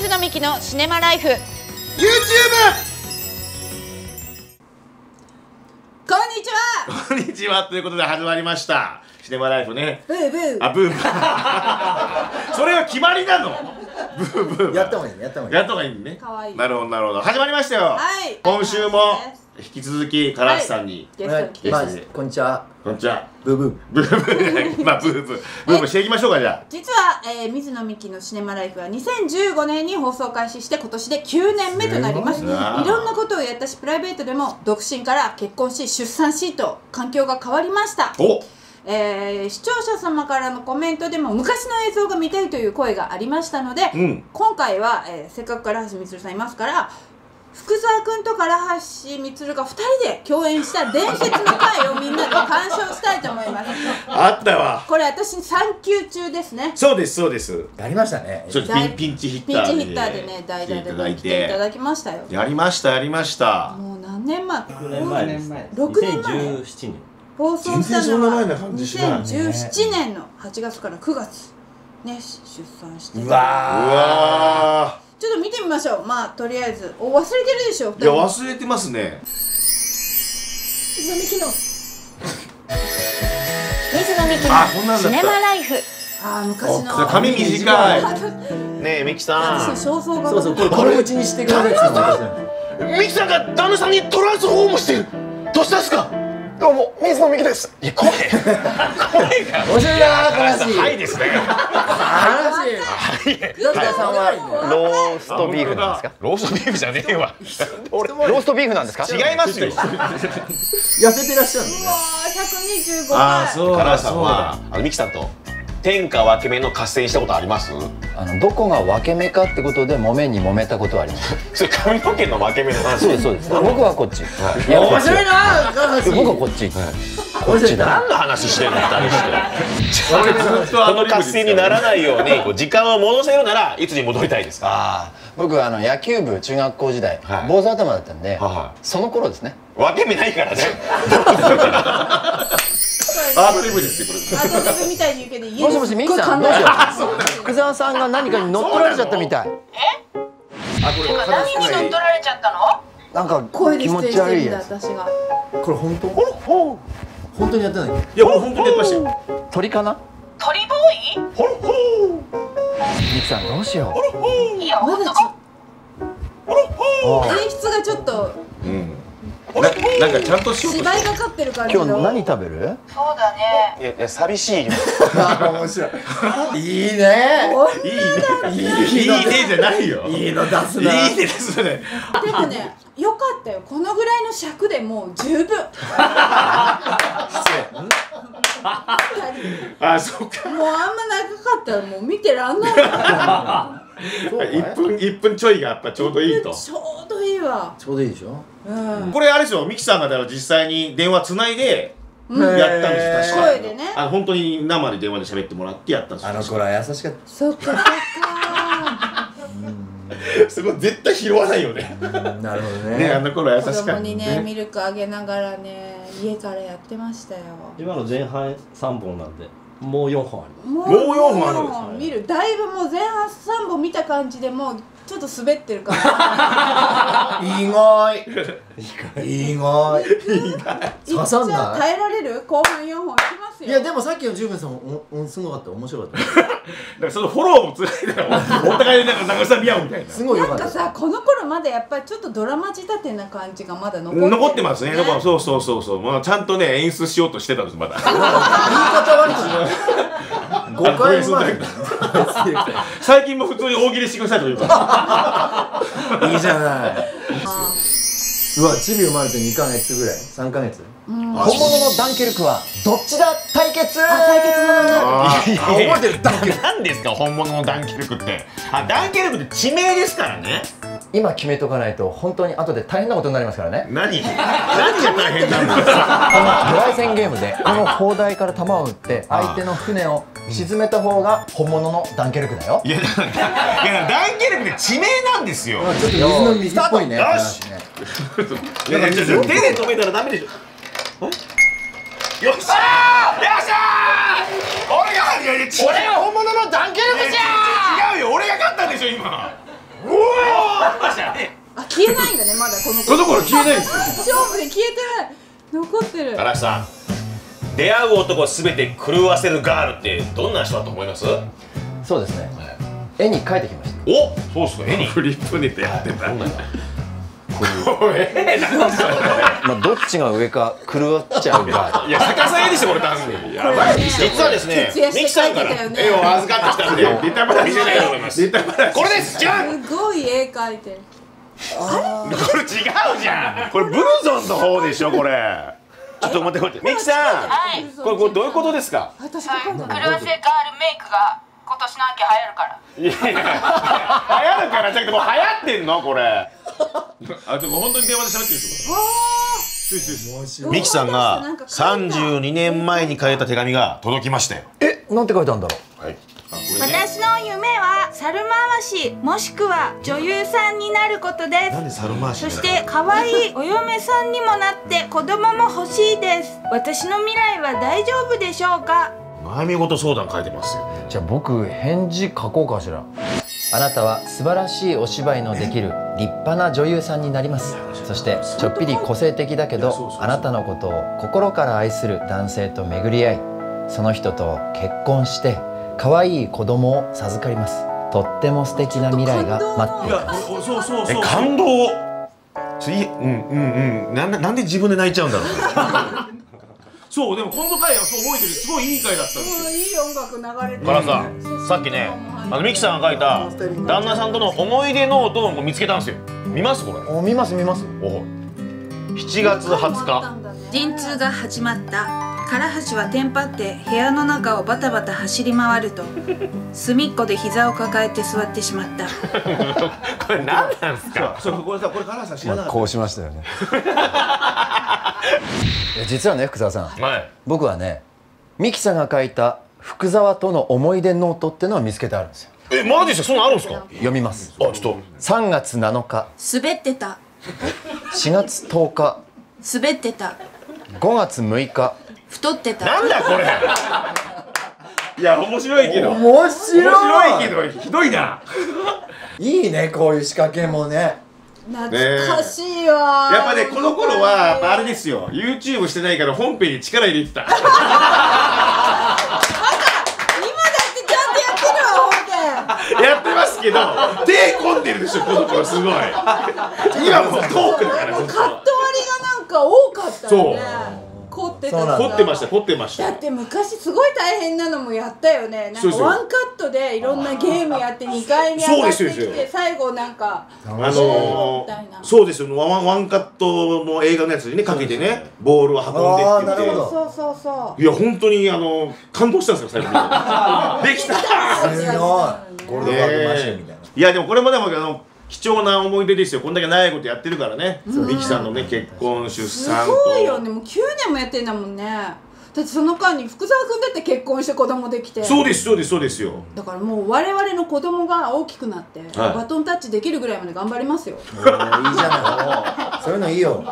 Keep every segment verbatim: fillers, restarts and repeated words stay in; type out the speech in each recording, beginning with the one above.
水野美紀のシネマライフ YouTube。 こんにちはこんにちはということで始まりましたシネマライフね。ブーブー、あ、ブーブーそれは決まりなの。ブーブーやったほうがいい、やったほうがいいね。かわいい。なるほどなるほど、始まりましたよ。はい、今週も引き続き唐橋さんにゲスト来てます。こんにちは。こんにちは。ブーブーブーブー、まあブーブーブーブーしていきましょうか。じゃあ実は、えー、水野美紀のシネマライフはにせんじゅうごねんに放送開始して今年できゅうねんめとなります。いろんなことをやったし、プライベートでも独身から結婚し出産しと環境が変わりました。お、えー、視聴者様からのコメントでも昔の映像が見たいという声がありましたので、うん、今回は、えー、せっかく唐橋充さんいますから福沢君と唐橋充がふたりで共演した伝説の回をみんなで鑑賞したいと思いますあったわこれ、私産休中ですね。そうですそうです、やりましたね。ピンチヒッターで、ピンチヒッターでね、代打で来ていただきましたよ。やりましたやりました。もう何年前、ろくねんまえ、ろくねんまえ、放送したのはにせんじゅうななねんのはちがつからくがつね、出産して。うわー、ちょっと見てみましょう。まあとりあえず、お、忘れてるでしょ。いや忘れてますね。水野美紀の水野美紀のシネマライフ。ああ昔の髪短いねえ美紀さん。そうそう、これこれうちにしてください。美紀さんが旦那さんにトランスフォームしてる。どうしたんですか。どうも水野美紀です。いや声声が面白いな。悲しい。はいですね。悲しい。福田さんはローストビーフなんですか。ローストビーフじゃねえわ。俺ローストビーフなんですか。違いますよ。痩せてらっしゃるのね。ひゃくにじゅうご。ああそうだそうだ。あの美紀さんと天下分け目の合戦したことあります？あのどこが分け目かってことで揉めに揉めたことはあります。それ髪の毛の分け目の話。そうですそうです。僕はこっち。いや面白いな。僕はこっち。こっち何の話してるの二人して。この合戦にならないように時間を戻せるならいつに戻りたいですか。ああ僕はあの野球部中学校時代坊主頭だったんでその頃ですね。分け目ないからね。アドリブですね、これ。アドリブみたいに言うけど、家で。もしもし、美紀さん、どうしよう。福沢さんが何かに乗っ取られちゃったみたい。え？今何に乗っ取られちゃったの？なんか気持ち悪いやつ。これ本当？本当にやってない？いや、これ本当にやってましたよ。鳥かな？鳥ボーイ？ほろほー。美紀さん、どうしよう。ほろほー。いや、まだち。ほろほー。演出がちょっと。うん。な, なんかちゃんと芝居がかってるから。今日何食べる？そうだね。いやいや寂しいよ。面白い。いいね。いいね。いいねじゃないよ。いいの出すな。いいねですね。でもね、良かったよ。このぐらいの尺でもう十分。あ、そっか。もうあんま長かったらもう見てらんない。いっぷんいっぷんちょいがやっぱちょうどいいと。ちょうどいいわ。ちょうどいいでしょ。これあれですよ、美紀さんがだから実際に電話つないでやったんですよ。確かに本当に生で電話で喋ってもらってやったんですよ。あの頃は優しかった。そっかそっか。すごい、絶対拾わないよね。なるほどね。あの頃は優しかった。子供にねミルクあげながらね家からやってましたよ。今の前半さんぼんなんでもうよんほんあります。もうよんほんあるんです。見るだいぶもう前半さんぼん見た感じでもうちょっと滑ってるから。意外。意外。刺さんない。耐えられる？後半よんほんいきますよ。いやでもさっきの十分さんもお、お、すごかった、面白かった。だからそのフォローもつないだら、お互いなんか流さ見合うみたいな。すごい良かった。なんかさ、この頃まだやっぱりちょっとドラマ仕立てな感じがまだ残ってる。残ってますね。だからそうそうそうそう、まあちゃんとね演出しようとしてたんですまだ。言い方悪い。ごかいまえ。最近も普通に大喜利してくださいというか。いいじゃない。うわ、チビ生まれてにかげつぐらいさんかげつ。本物のダンケルクはどっちだ対決。対決もの覚えてる。ダンケルク何ですか。本物のダンケルクって、あ、ダンケルクって地名ですからね。今決めとかないと本当に後で大変なことになりますからね。何何が大変なんですか。ドライ戦ゲームでこの砲台から弾を撃って相手の船を沈めた方が本物のダンケルクだよ。いやだからダンケルクって地名なんですよ。ちょっと水の水っぽいね。よし、手で止めたらダメでしょ。よっしゃー、よっしゃー、俺が、俺が本物のダンケルクじゃー。違うよ、俺が勝ったでしょ今。消えないんだね、まだこの頃。この頃消えないんですよ。勝負で消えてない。残ってる。唐木さん、出会う男すべて狂わせるガールってどんな人だと思います？そうですね。絵に描いてきました。お、そうですか。絵にフリップネタやってた。ええ、なんだろう。まあどっちが上か狂っちゃうが。いや逆さ絵でしょこれ多分。やばい。実はですね、ミキさんから絵を預かってきたんでネタバラシじゃないと思います。ネタバラシ。これです。じゃん。すごい絵描いてる。あれ？これ違うじゃん。これブルゾンの方でしょこれ。ちょっと待って待って。ミキさん。はい。これこれどういうことですか。私が今度狂わせガールメイクが。今年の秋流行るから。いやいや流行るからじゃなくてもう流行ってんのこれ。あでも本当に電話で喋ってるってこと。ミキさんがさんじゅうにねんまえに書いた手紙が届きまして。え、なんて書いたんだろう。はい。私の夢は猿回しもしくは女優さんになることです。そして可愛いお嫁さんにもなって子供も欲しいです。私の未来は大丈夫でしょうか。悩み事相談書いてますよ。じゃあ僕返事書こうかしら。あなたは素晴らしいお芝居のできる立派な女優さんになります。そしてちょっぴり個性的だけどあなたのことを心から愛する男性と巡り合い、その人と結婚して可愛い子供を授かります。とっても素敵な未来が待っています。そうそうそう。え、感動。次、うんうんうん。なんでなんで自分で泣いちゃうんだろう。そう、でも今度回はそう覚えてる。すごいいい回だったんですよ。いい音楽流れてる。からさ、さっきね、あのミキさんが書いた旦那さんとの思い出ノートを見つけたんですよ。見ますこれ。お、見ます見ます。お、しちがつはつか。陣痛が始まった。唐橋はテンパって部屋の中をバタバタ走り回ると、隅っこで膝を抱えて座ってしまった。これ何なんですか。そう、これさ、これ唐橋さん知らなかった。こうしましたよね。実はね、福沢さん、はい、僕はね、ミキさんが書いた福沢との思い出ノートってのを見つけてあるんですよ。え、マジでそんなのあるんですか。読みます。あ、ちょっと。さんがつなのか滑ってた。しがつとおか滑ってた。ごがつむいか太ってた。なんだこれ。いや、面白いけど面白いけどひどいな。いいね、こういう仕掛けもね。懐かしいわ。やっぱね、この頃はあれですよ、 ユーチューブ してないから本編に力入れてた。また今だってちゃんとやってるわ。本編やってますけど手込んでるでしょこの頃。すごい今もうトークだから。カット割りがなんか多かったよね。凝ってた。凝ってました凝ってました。だって昔すごい大変なのもやったよね。なんかワンカットでいろんなゲームやってにかいに上がってきて最後なんかあのそうですよ、ワンワンカットの映画のやつにねかけてねボールを運んでって言って、そうそうそう。いや本当にあの感動したんですよ最後に。できたすごい。これで負けましたみたいな。いやでもこれもでもあの貴重な思い出ですよ。こんだけ長いことやってるからね。ミキさんのね結婚出産と。すごいよね。もうきゅうねんもやってんだもんね。だってその間に福沢君だって結婚して子供できて。そうですそうですそうですよ。だからもう我々の子供が大きくなって、はい、バトンタッチできるぐらいまで頑張りますよ。いいじゃない。そういうのいいよ。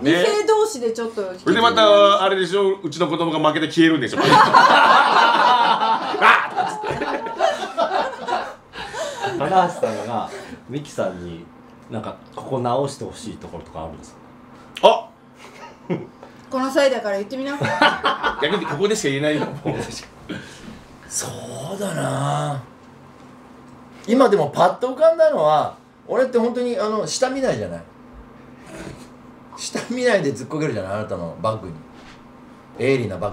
ね、異性同士でちょっと。それでまたあれでしょ。うちの子供が負けて消えるんでしょ。高橋さんがミキさんになんかここ直してほしいところとかあるんですか。あこの際だから言ってみな。逆にここでしか言えないよ。そうだな。今でもパッと浮かんだのは、俺って本当にあの下見ないじゃない。下見ないでずっこけるじゃない、あなたのバッグに。鋭利なバ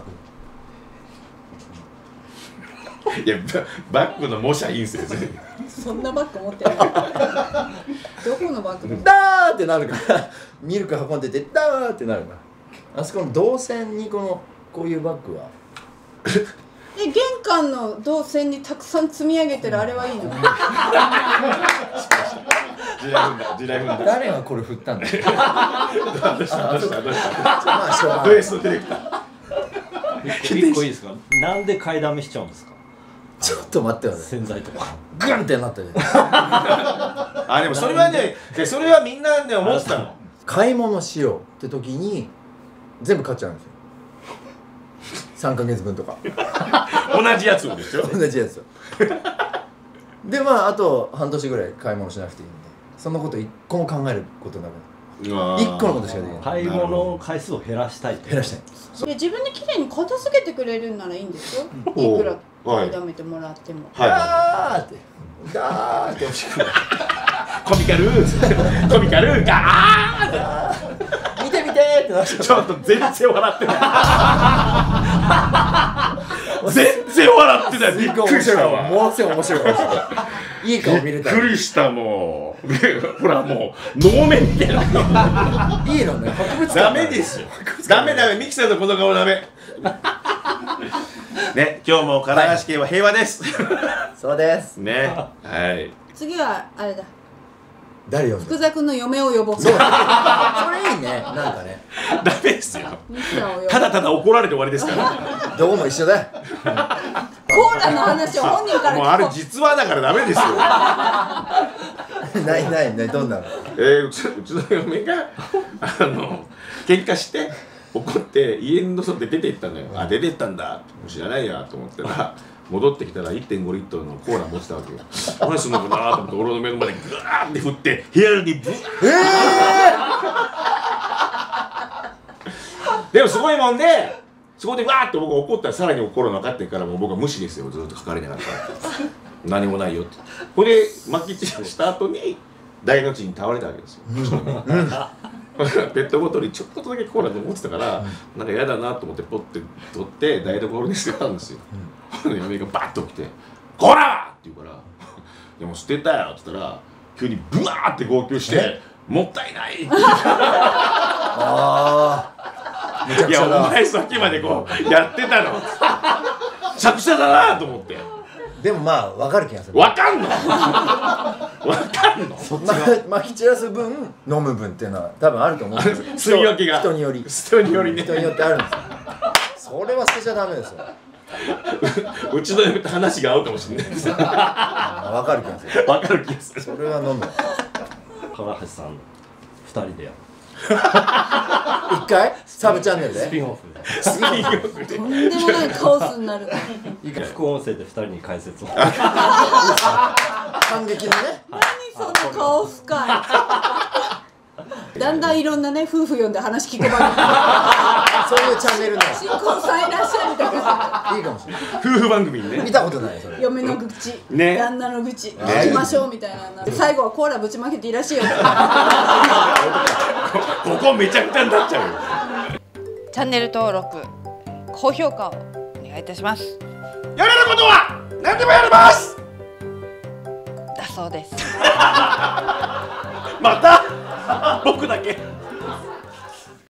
ッグに。いや、バッグの模写いいんすよ。そんなバッグ持ってない。どこのバッグ。ダーってなるから、ミルク運んでてダーってなるから。あそこの動線にこのこういうバッグは。え、玄関の動線にたくさん積み上げてるあれはいいの。誰がこれ振ったんだ。ドエスのディレクター。一個いいですか。なんで買いだめしちゃうんですか。ちょっと待ってよね。洗剤とかグンってなったじゃん。あでもそれはね、それはみんなで思ってたの。買い物しようって時に全部買っちゃうんですよ。さんかげつぶんとか。同じやつでしょ。同じやつ。でまああと半年ぐらい買い物しなくていいんで。そんなこと一個も考えることなくなる。一個のことしかできない。買い物の回数を減らしたい。減らしたい。自分で綺麗に片付けてくれるんならいいんですよ。いくら炒めてもらっても。ガーってガーってコミカルコミカルガーって見て見てってなっちゃう。ちょっと全然笑ってない。全然笑ってない。びっくりしたわ。もうすぐ面白い。いい顔見れた。びっくりしたもう。ほらもう能面みたいな。いいのね。博物ダメですよ。ダメダメ。ミキさんのこの顔ダメ。ね、今日も唐橋家は平和です。そうです。ね、はい。次はあれだ。誰よ。福沢君の嫁を呼ぼう。そう。それいいね。なんかね。ダメですよ。ただただ怒られて終わりですから。どこも一緒だ。コーラの話を本人から聞こう。もうあれ実話だからダメですよ。ないないない、どんなの。ええ、うちの嫁があの喧嘩して怒って家の外で出て行ったのよ。あ、出て行ったんだ。知らないやと思ったら。戻ってきたら いってんご リットルのコーラ持ってたわけよ。何すんのかなと思って俺の目の前でグワーって振って部屋にブワーッでもすごいもんでそこでわーって僕怒ったらさらに怒るの分かってからもう僕は無視ですよ。ずっと書かれながら何もないよってこれで巻き散らした後に大の字に倒れたわけですよ。ペットボトルにちょっとだけコーラと思ってたからなんか嫌だなと思ってポッて取って台所に捨てたんですよ。嫁がバッと起きて「コーラ!」って言うから「でも捨てたよ」って言ったら急にブワーって号泣して「もったいない!」ってああいやお前さっきまでこうやってたの作者だなと思って。でもまあ分かる気がする。分かんの分かんのまき散らす分飲む分っていうのは多分あると思うんですよ。すみ分けが人により人によりね人によってあるんですよ。それは捨てちゃダメですよ。うちの嫁と話が合うかもしれないです。分かる気がする。分かる気がする。それは飲む。唐橋さんふたりでやる。いっかいサブチャンネルでスピンオフでスピンオフでとんでもないカオスになる。副音声でふたりに解説を感激のね。何そのカオスかい。だんだんいろんなね夫婦呼んで話聞く番組そういうチャンネルの新婚さんいらっしゃるみたいないいかもしれない。夫婦番組にね見たことないそれ。嫁の愚痴旦那の愚痴聞きましょうみたいな。最後はコーラぶちまけていらっしゃいよ。ここめちゃくちゃになっちゃうよ。チャンネル登録、高評価をお願いいたします。やれることは何でもやります。だそうです。また僕だけ。